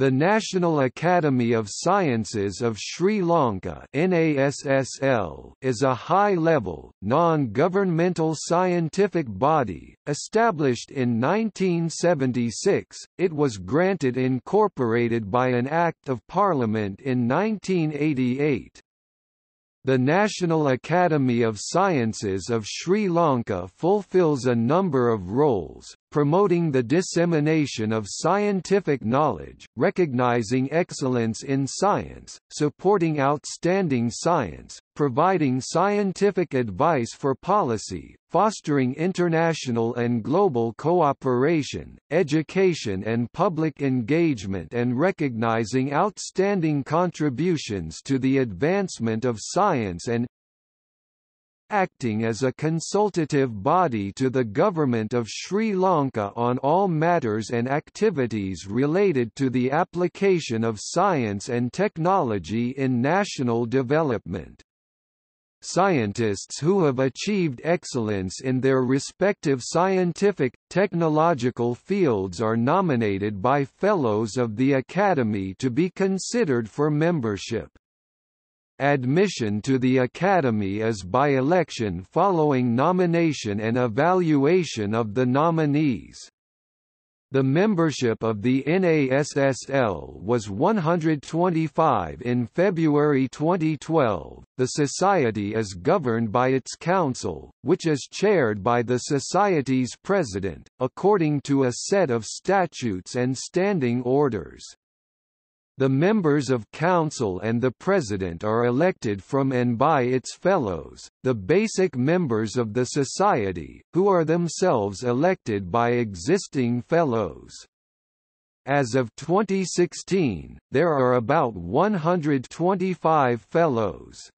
The National Academy of Sciences of Sri Lanka is a high-level, non-governmental scientific body. Established in 1976, it was granted incorporated by an Act of Parliament in 1988. The National Academy of Sciences of Sri Lanka fulfills a number of roles, promoting the dissemination of scientific knowledge, recognizing excellence in science, supporting outstanding science, providing scientific advice for policy, fostering international and global cooperation, education and public engagement, and recognizing outstanding contributions to the advancement of science, and acting as a consultative body to the government of Sri Lanka on all matters and activities related to the application of science and technology in national development. Scientists who have achieved excellence in their respective scientific, technological fields are nominated by fellows of the Academy to be considered for membership. Admission to the Academy is by election following nomination and evaluation of the nominees. The membership of the NASSL was 125 in February 2012. The Society is governed by its Council, which is chaired by the Society's President, according to a set of statutes and standing orders. The members of council and the president are elected from and by its fellows, the basic members of the society, who are themselves elected by existing fellows. As of 2016, there are about 125 fellows.